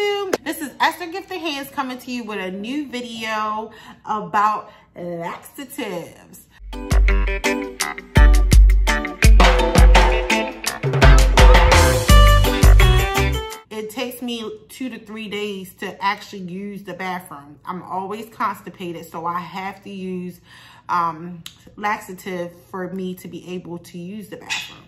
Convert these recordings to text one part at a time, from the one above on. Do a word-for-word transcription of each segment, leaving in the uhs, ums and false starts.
YouTube, this is Esther Gifted Hands coming to you with a new video about laxatives. It takes me two to three days to actually use the bathroom. I'm always constipated, so I have to use um, laxative for me to be able to use the bathroom.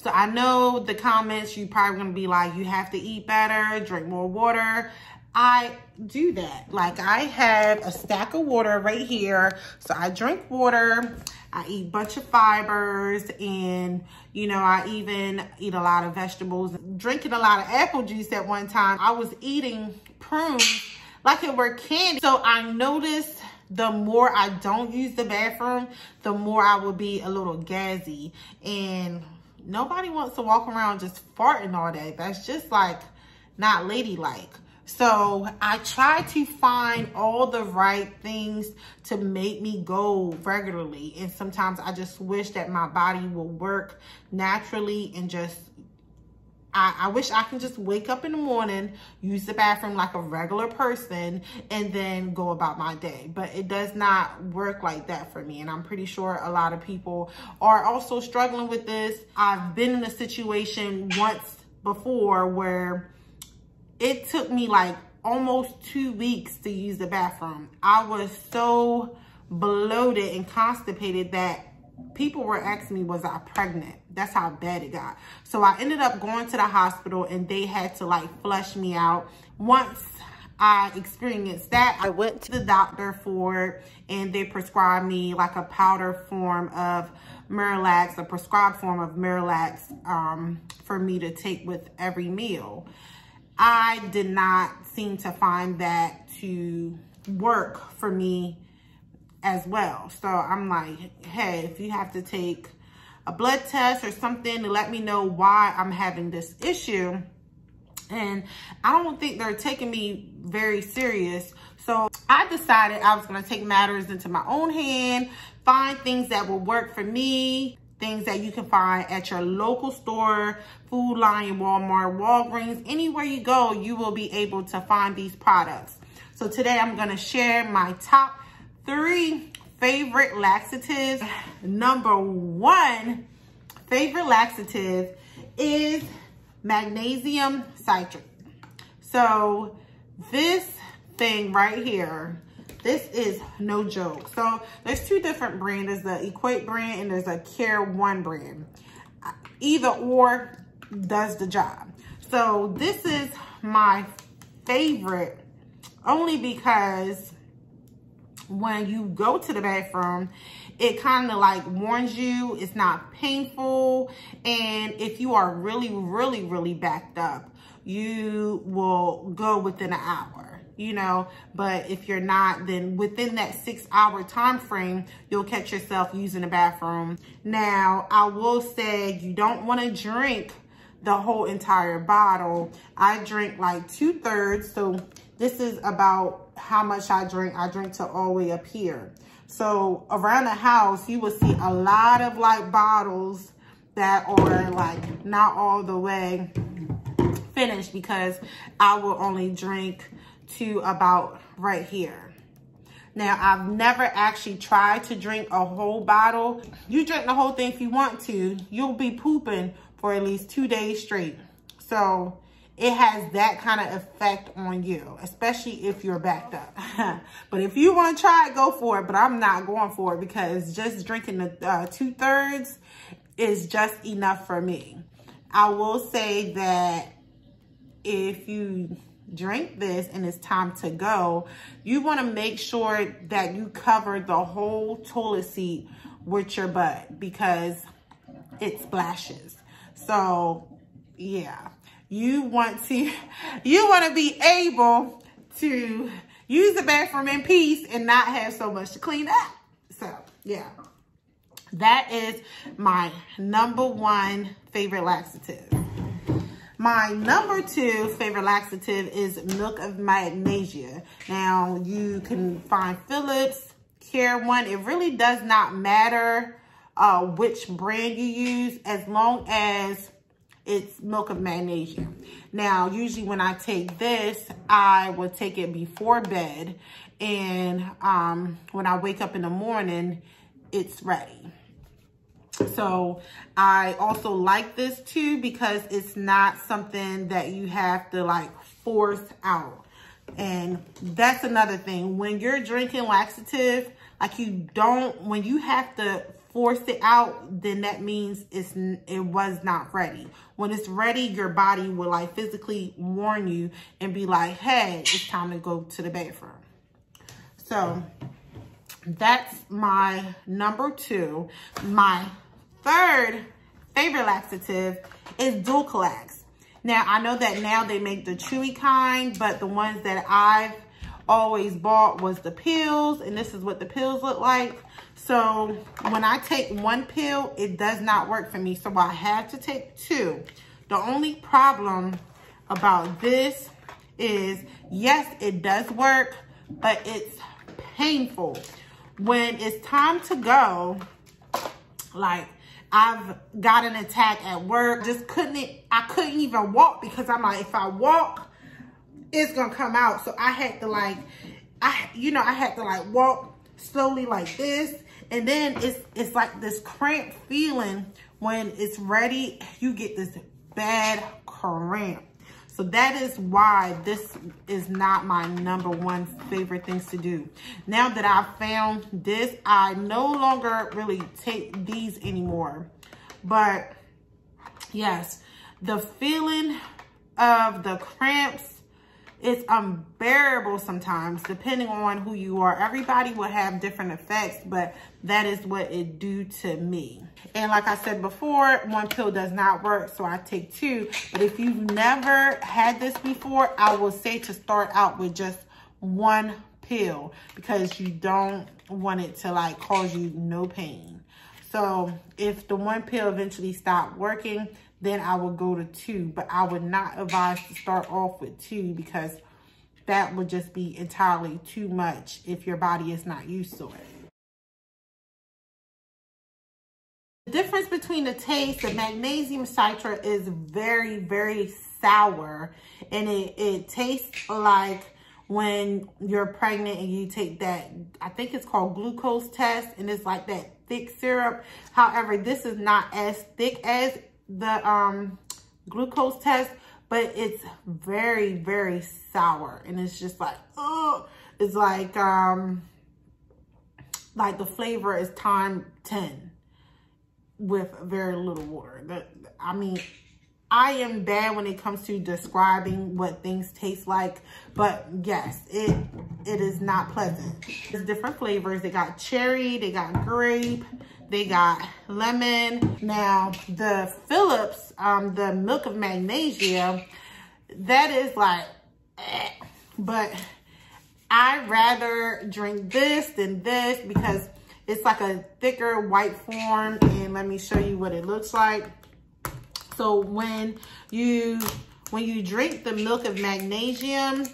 So I know the comments, you probably gonna be like, you have to eat better, drink more water. I do that. Like, I have a stack of water right here. So I drink water, I eat a bunch of fibers, and you know, I even eat a lot of vegetables. Drinking a lot of apple juice at one time, I was eating prunes like it were candy. So I noticed the more I don't use the bathroom, the more I will be a little gassy, and nobody wants to walk around just farting all day. That's just like not ladylike. So I try to find all the right things to make me go regularly. And sometimes I just wish that my body will work naturally and just, I, I wish I can just wake up in the morning, use the bathroom like a regular person, and then go about my day. But it does not work like that for me. And I'm pretty sure a lot of people are also struggling with this. I've been in a situation once before where it took me like almost two weeks to use the bathroom. I was so bloated and constipated that people were asking me, was I pregnant? That's how bad it got. So I ended up going to the hospital and they had to like flush me out. Once I experienced that, I went to the doctor for it and they prescribed me like a powder form of Miralax, a prescribed form of Miralax um, for me to take with every meal. I did not seem to find that to work for me as well. So I'm like, hey, if you have to take a blood test or something to let me know why I'm having this issue. And I don't think they're taking me very serious. So I decided I was going to take matters into my own hand, find things that will work for me, things that you can find at your local store, Food Lion, Walmart, Walgreens, anywhere you go, you will be able to find these products. So today I'm going to share my top three favorite laxatives. Number one favorite laxative is Magnesium Citrate. So this thing right here, this is no joke. So there's two different brands. There's the Equate brand and there's a Care One brand. Either or does the job. So this is my favorite only because when you go to the bathroom, it kind of like warns you, it's not painful. And if you are really, really, really backed up, you will go within an hour. You know, but if you're not, then within that six hour time frame, you'll catch yourself using the bathroom. Now, I will say you don't want to drink the whole entire bottle. I drink like two thirds. So this is about how much I drink. I drink to all the way up here. So around the house, you will see a lot of like bottles that are like not all the way finished because I will only drink to about right here. Now, I've never actually tried to drink a whole bottle. You drink the whole thing if you want to, you'll be pooping for at least two days straight. So it has that kind of effect on you, especially if you're backed up. But if you want to try it, go for it. But I'm not going for it because just drinking the uh, two thirds is just enough for me. I will say that if you drink this and it's time to go, you want to make sure that you cover the whole toilet seat with your butt because it splashes. So yeah, you want to you want to be able to use the bathroom in peace and not have so much to clean up. So yeah, that is my number one favorite laxative. My number two favorite laxative is Milk of Magnesia. Now, you can find Phillips, Care One. It really does not matter uh, which brand you use as long as It's Milk of Magnesia. Now, usually when I take this, I would take it before bed. And um, when I wake up in the morning, it's ready. So I also like this too because it's not something that you have to like force out. And that's another thing. When you're drinking laxative, like you don't, when you have to force it out, then that means it's it was not ready. When it's ready, your body will like physically warn you and be like, hey, it's time to go to the bathroom. So that's my number two. My third favorite laxative is Dulcolax. Now, I know that now they make the chewy kind, but the ones that I've always bought was the pills, and this is what the pills look like. So when I take one pill, it does not work for me, so I have to take two. The only problem about this is, yes, it does work, but it's painful. When it's time to go, like I've got an attack at work, just couldn't, I couldn't even walk because I'm like, if I walk, it's gonna come out. So I had to like, I, you know, I had to like walk slowly like this. And then it's, it's like this cramp feeling. When it's ready, you get this bad cramp. So that is why this is not my number one favorite things to do. Now that I've found this, I no longer really take these anymore. But yes, the feeling of the cramps is unbearable sometimes, depending on who you are. Everybody will have different effects, but that is what it do to me. And like I said before, one pill does not work, so I take two. But if you've never had this before, I will say to start out with just one pill because you don't want it to like cause you no pain. So if the one pill eventually stopped working, then I would go to two. But I would not advise to start off with two because that would just be entirely too much if your body is not used to it. The difference between the taste, the magnesium citrate is very, very sour, and it, it tastes like when you're pregnant and you take that, I think it's called glucose test, and it's like that thick syrup. However, this is not as thick as the um, glucose test, but it's very, very sour, and it's just like, oh, it's like, um, like the flavor is times ten. With very little water. I mean, I am bad when it comes to describing what things taste like, but yes, it it is not pleasant. There's different flavors. They got cherry, they got grape, they got lemon. Now, the Phillips, um, the Milk of Magnesia, that is like, eh, but I rather drink this than this because it's like a thicker white form, and let me show you what it looks like. So when you when you drink the Milk of Magnesium,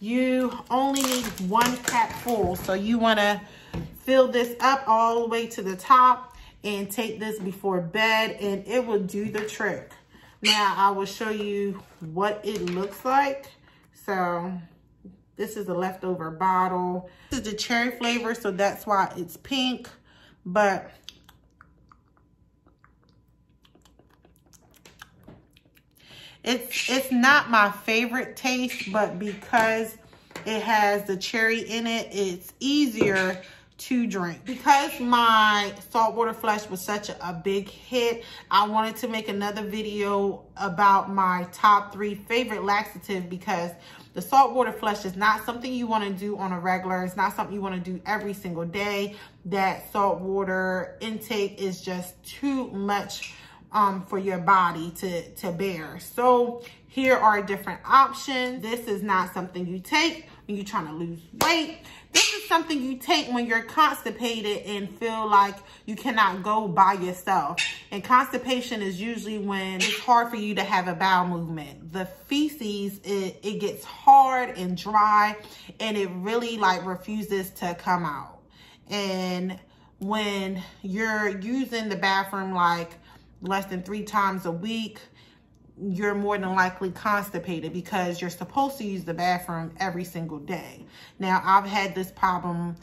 you only need one cap full. So you wanna fill this up all the way to the top and take this before bed, and it will do the trick. Now I will show you what it looks like. So this is a leftover bottle. This is the cherry flavor, so that's why it's pink. But it's it's not my favorite taste, but because it has the cherry in it, it's easier to drink. Because my saltwater flush was such a, a big hit, I wanted to make another video about my top three favorite laxative because the saltwater flush is not something you want to do on a regular. It's not something you want to do every single day. That saltwater intake is just too much um, for your body to, to bear. So here are different options. This is not something you take when you're trying to lose weight. This is something you take when you're constipated and feel like you cannot go by yourself. And constipation is usually when it's hard for you to have a bowel movement. The feces, it, it gets hard and dry, and it really like refuses to come out. And when you're using the bathroom like less than three times a week, you're more than likely constipated because you're supposed to use the bathroom every single day. Now, I've had this problem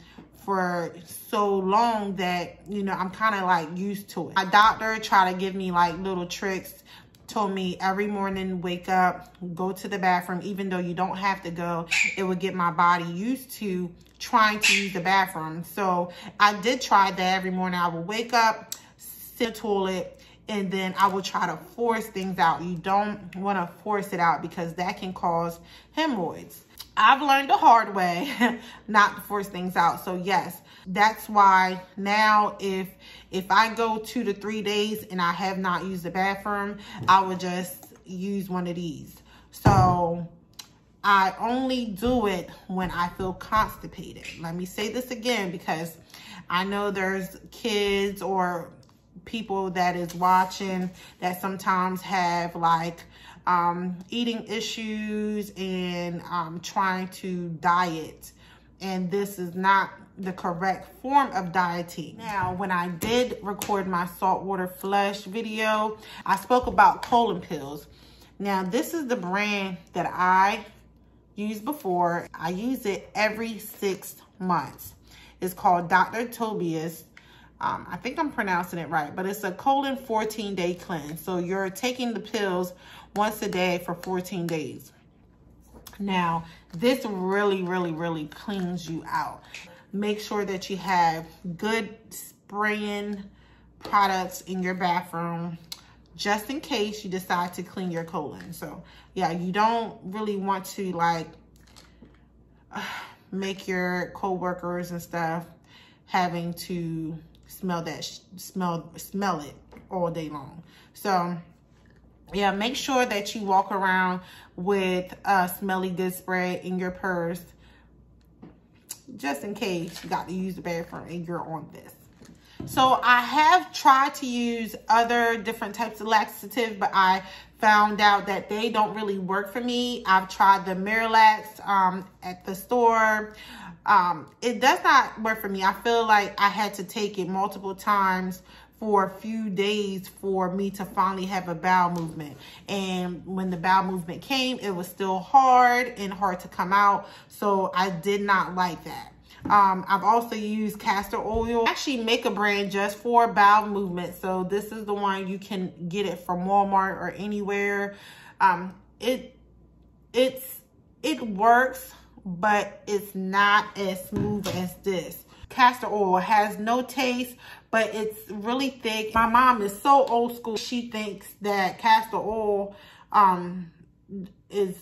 for so long that, you know, I'm kind of like used to it. My doctor tried to give me like little tricks, told me every morning, wake up, go to the bathroom, even though you don't have to go. It would get my body used to trying to use the bathroom. So I did try that every morning. I would wake up, sit in the toilet, and then I will try to force things out. You don't want to force it out because that can cause hemorrhoids. I've learned the hard way not to force things out. So yes, that's why now if if I go two to three days and I have not used the bathroom, I would just use one of these. So I only do it when I feel constipated. Let me say this again because I know there's kids or people that is watching that sometimes have like um, eating issues and um, trying to diet. And this is not the correct form of dieting. Now, when I did record my saltwater flush video, I spoke about colon pills. Now, this is the brand that I used before. I use it every six months. It's called Doctor Tobias. Um, I think I'm pronouncing it right, but it's a colon fourteen day cleanse. So you're taking the pills once a day for fourteen days. Now, this really, really, really cleans you out. Make sure that you have good spraying products in your bathroom just in case you decide to clean your colon. So yeah, you don't really want to like uh, make your coworkers and stuff having to smell that smell smell it all day long. So yeah, make sure that you walk around with a smelly good spray in your purse just in case you got to use the bathroom and you're on this. So I have tried to use other different types of laxative, but I found out that they don't really work for me. I've tried the Miralax um, at the store. Um, it does not work for me. I feel like I had to take it multiple times for a few days for me to finally have a bowel movement. And when the bowel movement came, it was still hard and hard to come out. So I did not like that. Um, I've also used castor oil. I actually make a brand just for bowel movement. So this is the one you can get it from Walmart or anywhere. Um, it, it's, it works, but it's not as smooth as this. Castor oil has no taste, but it's really thick. My mom is so old school. She thinks that castor oil um, is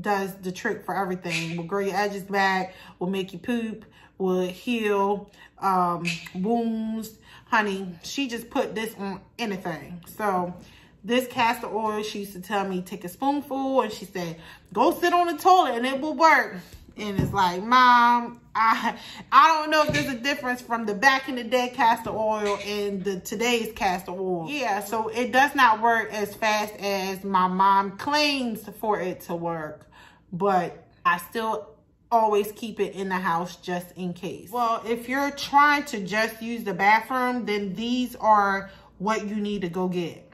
does the trick for everything. Will grow your edges back, will make you poop, will heal um, wounds. Honey, she just put this on anything. So this castor oil, she used to tell me, take a spoonful, and she said, go sit on the toilet and it will work. And it's like, Mom, I I don't know if there's a difference from the back in the day castor oil and the today's castor oil. Yeah, so it does not work as fast as my mom claims for it to work, but I still always keep it in the house just in case. Well, if you're trying to just use the bathroom, then these are what you need to go get.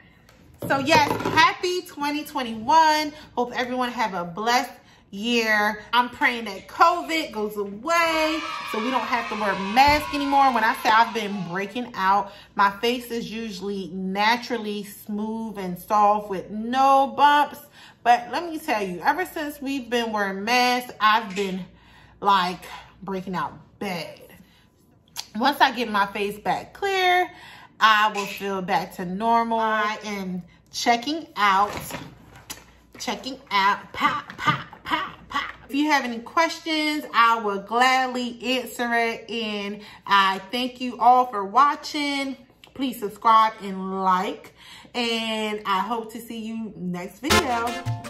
So yes, happy twenty twenty-one. Hope everyone have a blessed year. I'm praying that COVID goes away so we don't have to wear a mask anymore. When I say I've been breaking out, my face is usually naturally smooth and soft with no bumps. But let me tell you, ever since we've been wearing masks, I've been like breaking out bad. Once I get my face back clear, I will feel back to normal. I am checking out, checking out, pop, pop. If you have any questions, I will gladly answer it. And I thank you all for watching. Please subscribe and like. And I hope to see you next video.